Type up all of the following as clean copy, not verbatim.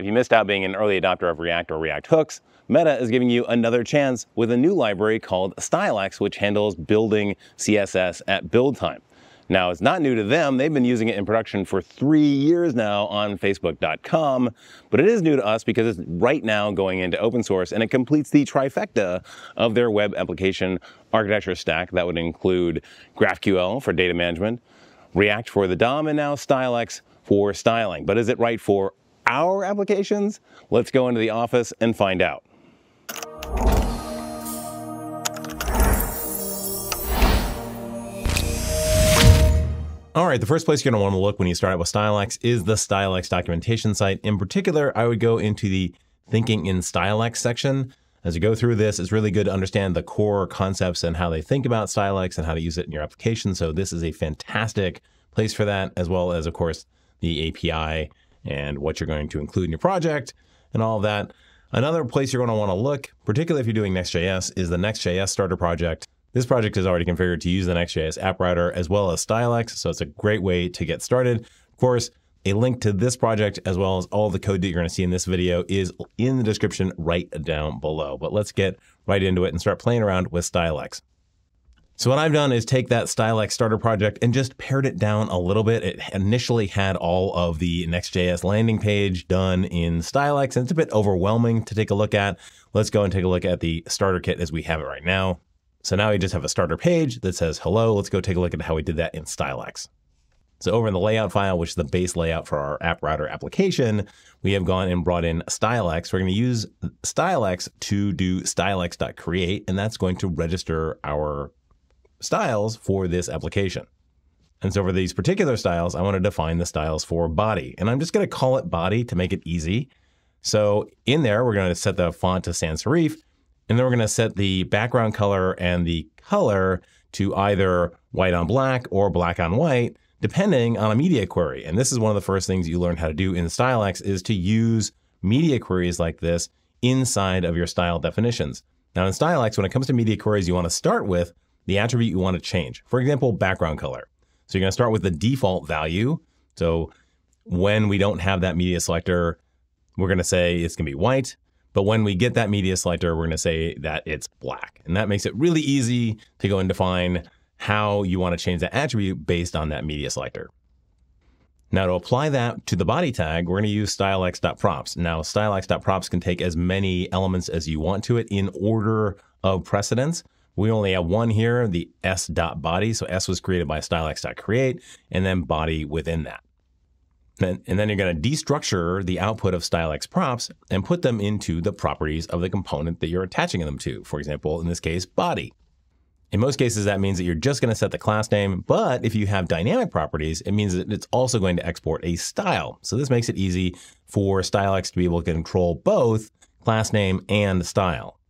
If you missed out being an early adopter of React or React Hooks, Meta is giving you another chance with a new library called StyleX, which handles building CSS at build time. Now, it's not new to them. They've been using it in production for 3 years now on Facebook.com, but it is new to us because it's right now going into open source, and it completes the trifecta of their web application architecture stack. That would include GraphQL for data management, React for the DOM, and now StyleX for styling. But is it right for our applications? Let's go into the office and find out. All right, the first place you're going to want to look when you start out with StyleX is the StyleX documentation site. In particular, I would go into the Thinking in StyleX section. As you go through this, it's really good to understand the core concepts and how they think about StyleX and how to use it in your application. So this is a fantastic place for that, as well as, of course, the API and what you're going to include in your project and all of that. Another place you're going to want to look, particularly if you're doing Next.js, is the Next.js starter project. This project is already configured to use the Next.js app router as well as StyleX, so it's a great way to get started. Of course, a link to this project as well as all the code that you're going to see in this video is in the description right down below. But let's get right into it and start playing around with StyleX. So what I've done is take that StyleX starter project and just pared it down a little bit. It initially had all of the Next.js landing page done in StyleX, and it's a bit overwhelming to take a look at. Let's go and take a look at the starter kit as we have it right now. So now we just have a starter page that says, hello, let's go take a look at how we did that in StyleX. So over in the layout file, which is the base layout for our app router application, we have gone and brought in StyleX. We're going to use StyleX to do StyleX.create, and that's going to register our styles for this application. And so for these particular styles, I want to define the styles for body, and I'm just going to call it body to make it easy. So in there, we're going to set the font to sans serif. And then we're going to set the background color and the color to either white on black or black on white, depending on a media query. And this is one of the first things you learn how to do in StyleX is to use media queries like this inside of your style definitions. Now in StyleX, when it comes to media queries, you want to start with the attribute you want to change. For example, background color. So you're going to start with the default value. So when we don't have that media selector, we're going to say it's going to be white. But when we get that media selector, we're going to say that it's black. And that makes it really easy to go and define how you want to change that attribute based on that media selector. Now to apply that to the body tag, we're going to use StyleX.props. Now StyleX.props can take as many elements as you want to it in order of precedence. We only have one here, the s.body. So s was created by StyleX.create and then body within that. And then you're going to destructure the output of StyleX props and put them into the properties of the component that you're attaching them to. For example, in this case, body. In most cases, that means that you're just going to set the class name. But if you have dynamic properties, it means that it's also going to export a style. So this makes it easy for StyleX to be able to control both class name and style.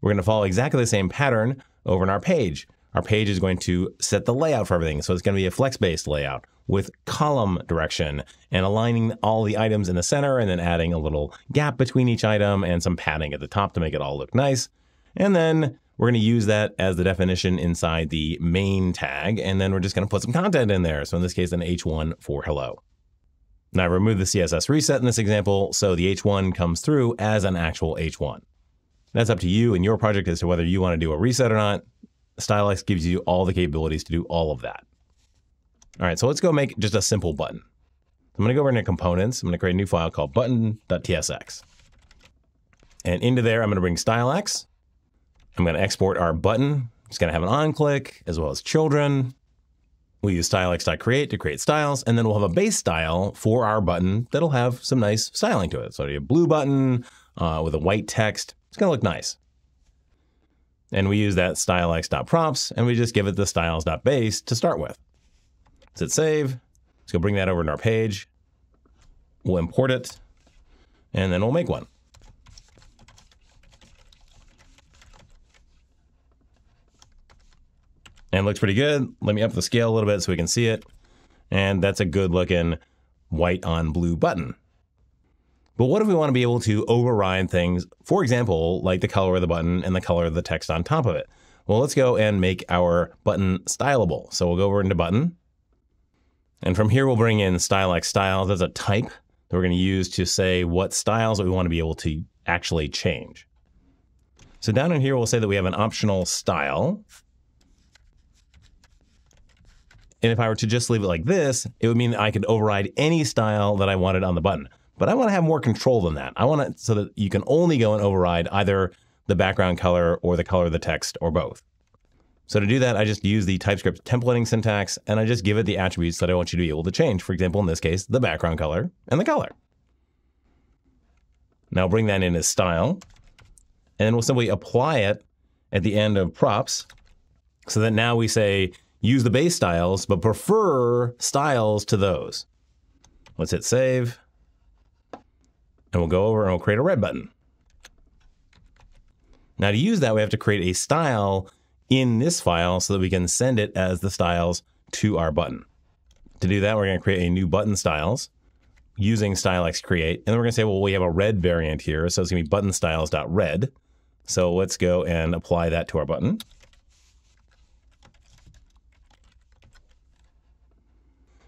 We're going to follow exactly the same pattern over in our page. Our page is going to set the layout for everything. So it's going to be a flex-based layout with column direction and aligning all the items in the center and then adding a little gap between each item and some padding at the top to make it all look nice. And then we're going to use that as the definition inside the main tag. And then we're just going to put some content in there. So in this case, an H1 for hello. Now I removed the CSS reset in this example. So the H1 comes through as an actual H1. That's up to you and your project as to whether you want to do a reset or not. StyleX gives you all the capabilities to do all of that. All right, so let's go make just a simple button. I'm going to go over into components. I'm going to create a new file called button.tsx. And into there, I'm going to bring StyleX. I'm going to export our button. It's going to have an on click as well as children. We'll use StyleX.create to create styles. And then we'll have a base style for our button that'll have some nice styling to it. So a blue button with a white text. It's going to look nice. And we use that StyleX.props, and we just give it the styles.base to start with. Let's hit save. Let's go bring that over to our page. We'll import it, and then we'll make one. And it looks pretty good. Let me up the scale a little bit so we can see it. And that's a good looking white on blue button. But what if we want to be able to override things, for example, like the color of the button and the color of the text on top of it? Well, let's go and make our button stylable. So we'll go over into button. And from here, we'll bring in StyleX styles as a type. that we're going to use to say what styles that we want to be able to actually change. So down in here, we'll say that we have an optional style. And if I were to just leave it like this, it would mean that I could override any style that I wanted on the button. But I want to have more control than that. I want it so that you can only go and override either the background color or the color of the text or both. So to do that, I just use the TypeScript templating syntax, and I just give it the attributes that I want you to be able to change. For example, in this case, the background color and the color. Now bring that in as style, and then we'll simply apply it at the end of props, so that now we say, use the base styles, but prefer styles to those. Let's hit save, and we'll go over and we'll create a red button. Now to use that, we have to create a style in this file so that we can send it as the styles to our button. To do that, we're going to create a new button styles using StyleX create, and then we're going to say, well, we have a red variant here, so it's going to be button styles.red. So let's go and apply that to our button.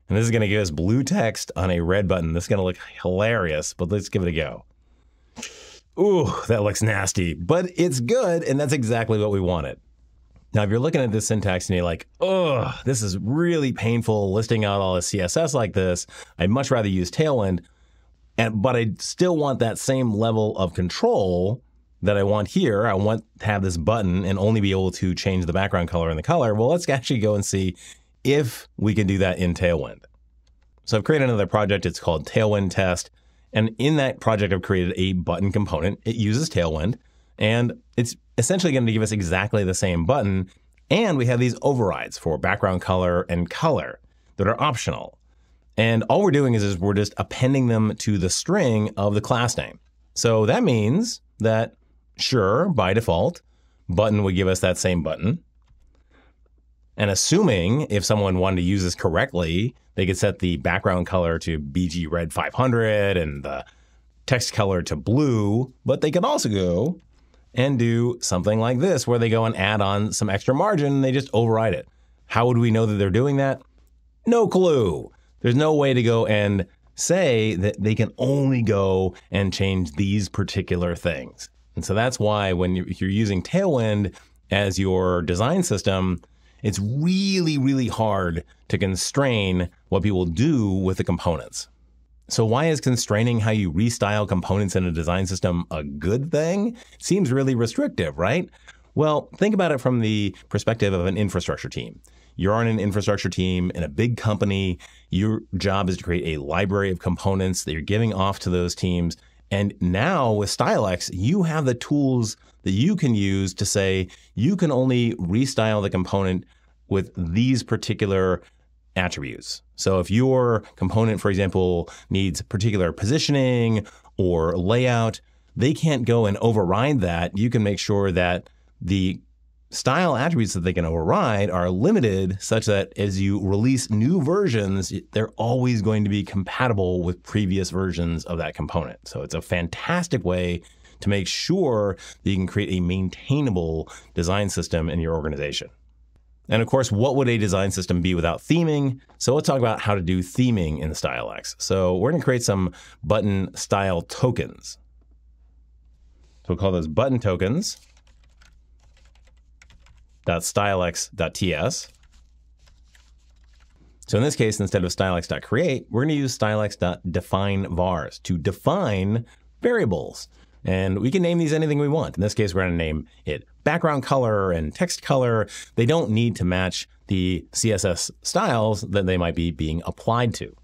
And this is going to give us blue text on a red button. This is going to look hilarious, but let's give it a go. Ooh, that looks nasty, but it's good, and that's exactly what we wanted. Now, if you're looking at this syntax and you're like, oh, this is really painful listing out all the CSS like this, I'd much rather use Tailwind, but I still want that same level of control that I want here. I want to have this button and only be able to change the background color and the color. Well, let's actually go and see if we can do that in Tailwind. So I've created another project. It's called Tailwind Test. And in that project, I've created a button component. It uses Tailwind, and it's essentially going to give us exactly the same button. And we have these overrides for background color and color that are optional. And all we're doing is we're just appending them to the string of the class name. So that means that, sure, by default, button would give us that same button. And assuming if someone wanted to use this correctly, they could set the background color to BG Red 500 and the text color to blue, but they could also go and do something like this where they go and add on some extra margin and they just override it. How would we know that they're doing that? No clue. There's no way to go and say that they can only go and change these particular things. And so that's why when you're using Tailwind as your design system, it's really, really hard to constrain what people do with the components. So why is constraining how you restyle components in a design system a good thing? It seems really restrictive, right? Well, think about it from the perspective of an infrastructure team. You're on an infrastructure team in a big company. Your job is to create a library of components that you're giving off to those teams. And now with StyleX, you have the tools that you can use to say you can only restyle the component with these particular attributes. So if your component, for example, needs particular positioning or layout, they can't go and override that. You can make sure that the style attributes that they can override are limited such that as you release new versions, they're always going to be compatible with previous versions of that component. So it's a fantastic way to make sure that you can create a maintainable design system in your organization. And of course, what would a design system be without theming? So let's talk about how to do theming in StyleX. So we're going to create some button style tokens. So we'll call those button tokens. .stylex.ts. So in this case, instead of stylex.create, we're going to use stylex.definevars to define variables. And we can name these anything we want. In this case, we're going to name it background color and text color. They don't need to match the CSS styles that they might be being applied to.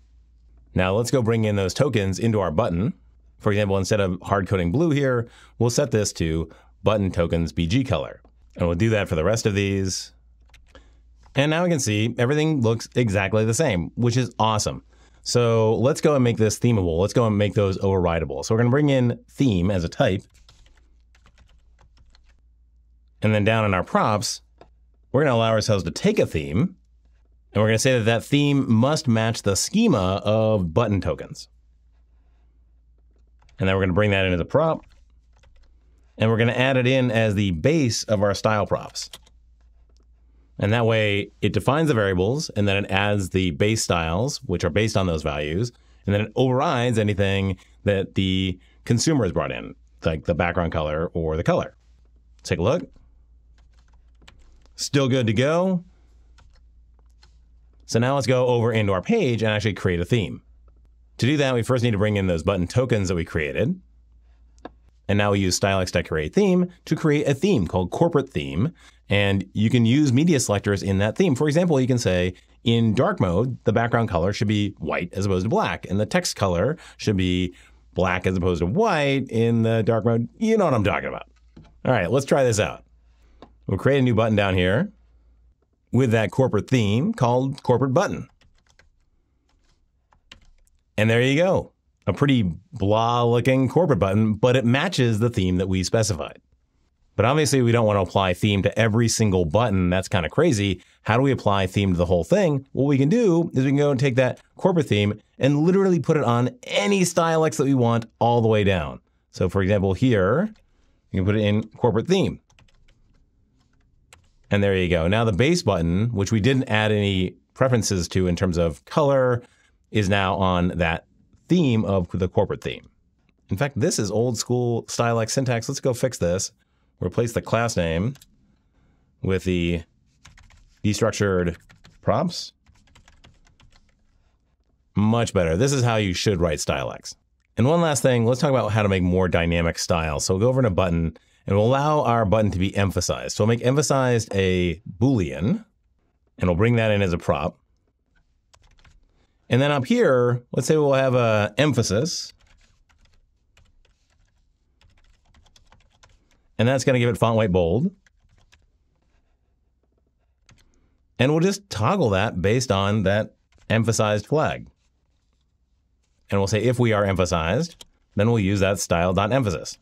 Now let's go bring in those tokens into our button. For example, instead of hard coding blue here, we'll set this to button tokens BG color. And we'll do that for the rest of these. And now we can see everything looks exactly the same, which is awesome. So let's go and make this themable. Let's go and make those overrideable. So we're going to bring in theme as a type. And then down in our props, we're going to allow ourselves to take a theme. And we're going to say that that theme must match the schema of button tokens. And then we're going to bring that into the prop. And we're going to add it in as the base of our style props. And that way it defines the variables and then it adds the base styles, which are based on those values. And then it overrides anything that the consumer has brought in, like the background color or the color. Let's take a look. Still good to go. So now let's go over into our page and actually create a theme. To do that, we first need to bring in those button tokens that we created. And now we use StyleX decorate theme to create a theme called corporate theme. And you can use media selectors in that theme. For example, you can say in dark mode, the background color should be white as opposed to black. And the text color should be black as opposed to white in the dark mode. You know what I'm talking about. All right, let's try this out. We'll create a new button down here with that corporate theme called corporate button. And there you go. A pretty blah looking corporate button, but it matches the theme that we specified. But obviously we don't want to apply theme to every single button. That's kind of crazy. How do we apply theme to the whole thing? What we can do is we can go and take that corporate theme and literally put it on any StyleX that we want all the way down. So for example, here, you can put it in corporate theme. And there you go. Now the base button, which we didn't add any preferences to in terms of color, is now on that theme of the corporate theme. In fact, this is old school StyleX syntax. Let's go fix this. Replace the class name with the destructured props. Much better. This is how you should write StyleX. And one last thing, let's talk about how to make more dynamic styles. So we'll go over to button and we'll allow our button to be emphasized. So we'll make emphasized a Boolean and we'll bring that in as a prop. And then up here, let's say we'll have a emphasis. And that's going to give it font weight bold. And we'll just toggle that based on that emphasized flag. And we'll say if we are emphasized, then we'll use that style.emphasis.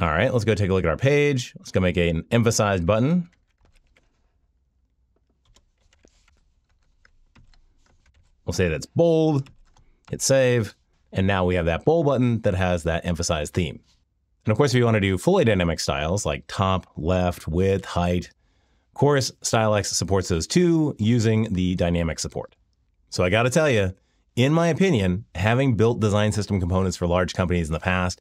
All right, let's go take a look at our page. Let's go make an emphasized button. We'll say that's bold, hit save. And now we have that bold button that has that emphasized theme. And of course, if you want to do fully dynamic styles like top, left, width, height, of course, StyleX supports those too using the dynamic support. So I got to tell you, in my opinion, having built design system components for large companies in the past,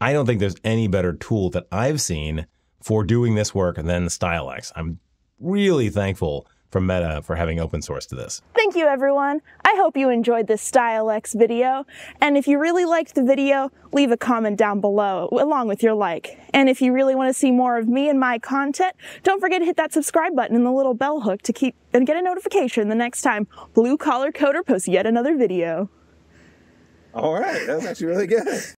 I don't think there's any better tool that I've seen for doing this work than StyleX. I'm really thankful from Meta for having open source to this. Thank you, everyone. I hope you enjoyed this StyleX video. And if you really liked the video, leave a comment down below along with your like. And if you really want to see more of me and my content, don't forget to hit that subscribe button and the little bell hook to keep and get a notification the next time Blue Collar Coder posts yet another video. All right, that was actually really good.